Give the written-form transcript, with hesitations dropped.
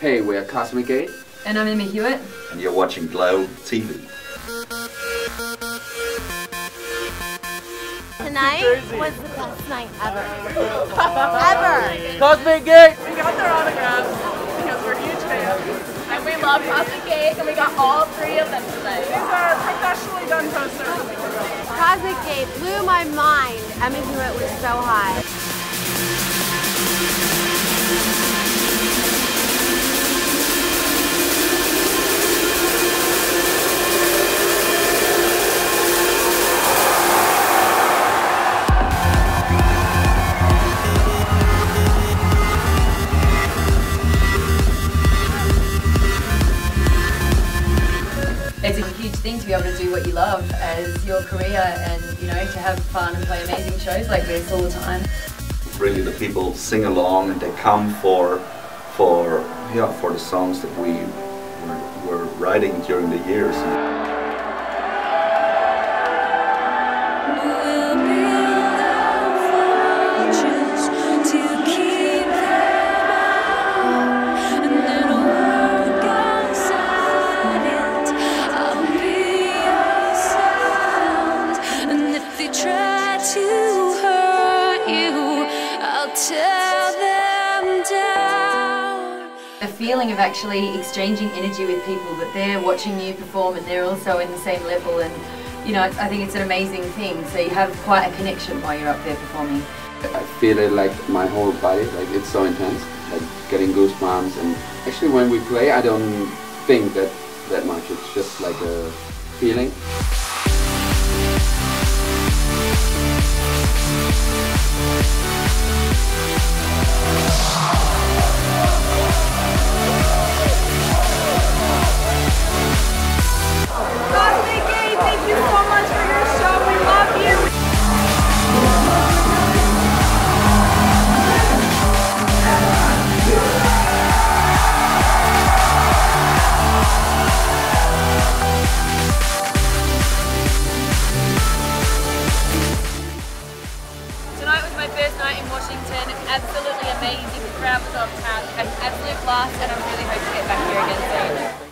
Hey, we're Cosmic Gate. And I'm Emma Hewitt. And you're watching Glow TV. Tonight was the best night ever. Ever! Cosmic Gate! We got their autographs because we're huge fans. And we love Cosmic Gate, and we got all three of them tonight. These are professionally done posters. Cosmic Gate blew my mind. Emma Hewitt was so high. It's a huge thing to be able to do what you love as your career and, you know, to have fun and play amazing shows like this all the time. Really, the people sing along and they come for the songs that we were writing during the years. The feeling of actually exchanging energy with people, that they're watching you perform and they're also in the same level, and you know, I think it's an amazing thing. So you have quite a connection while you're up there performing. I feel it like my whole body, like it's so intense, like getting goosebumps. And actually when we play, I don't think that much, it's just like a feeling. Absolutely amazing. The crowd was on tap. Had an absolute blast, and I really hope to get back here again soon.